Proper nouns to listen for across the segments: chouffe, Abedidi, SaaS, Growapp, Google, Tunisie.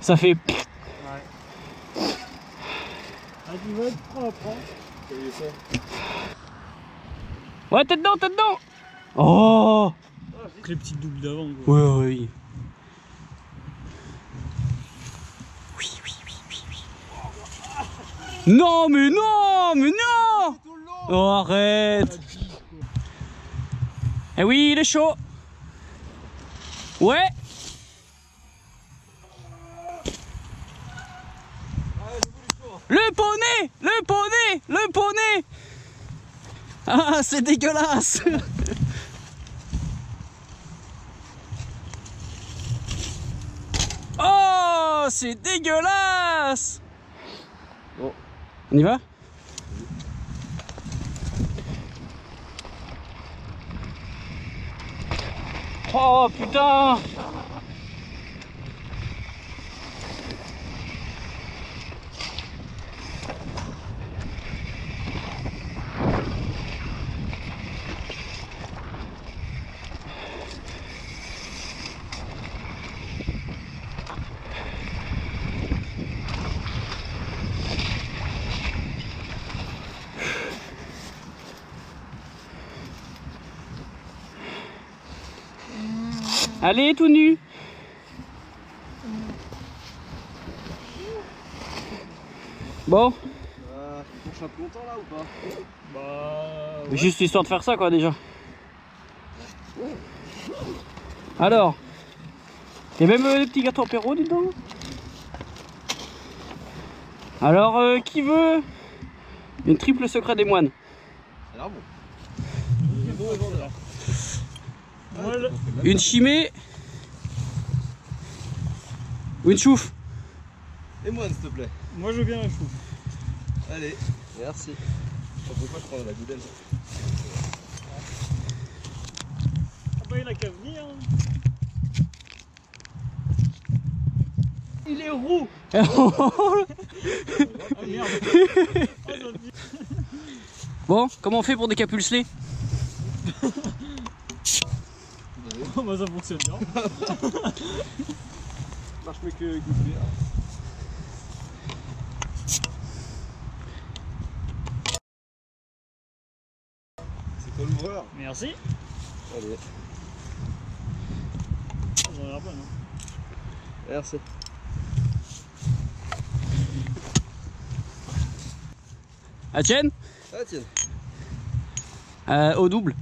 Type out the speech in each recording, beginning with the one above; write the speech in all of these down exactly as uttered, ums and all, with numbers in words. Ça fait... Ouais. Ah, tu vas être propre, hein. Ouais, t'es dedans, t'es dedans. Oh, avec les petites doubles d'avant. Oui, oui. Oui, oui, oui, oui, oui. Non, mais non, mais non. Oh, arrête. Eh oui, il est chaud. Ouais. Le poney, le poney, le poney. Ah, c'est dégueulasse. Oh, c'est dégueulasse. Bon. On y va? Oh putain! Allez, tout nu. Bon. Bah, faut qu'on chape longtemps là ou pas? Bah... Ouais. Juste histoire de faire ça quoi déjà. Alors. Il y a même euh, des petits gâteaux apéro dedans. Alors, euh, qui veut une triple secret des moines? Ça a l'air bon. Euh, bon. Une chimée ou une chouffe? Et moi, s'il te plaît. Moi, je veux bien la chouffe. Allez, merci. Je ne peux pas prendre la goudelle. Ah bah, il a qu'à venir. Il est roux. Ah merde. Bon, comment on fait pour décapulser? Oh bah ça fonctionne bien. Marche mieux que Google. C'est quoi l'ouvreur? Merci. Allez. Oh, j'en ai l'air bonne hein. Merci. À tienne. À tienne. Euh, au double.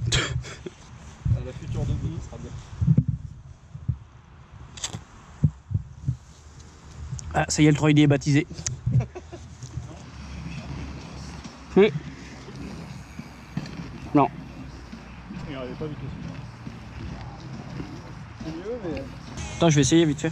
La future de vous sera bien. Ah, ça y est, le trois D est baptisé. Oui. Non. Il n'arrivait pas vite aussi. C'est mieux, mais. Attends, je vais essayer vite fait.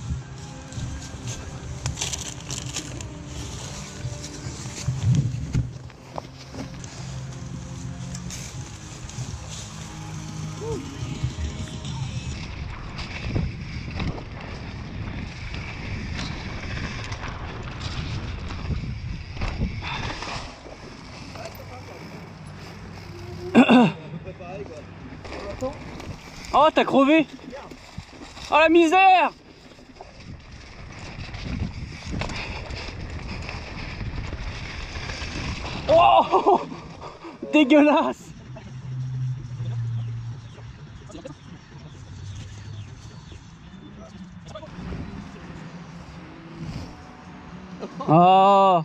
Oh, t'as crevé! Oh la misère! Oh! Dégueulasse! Oh!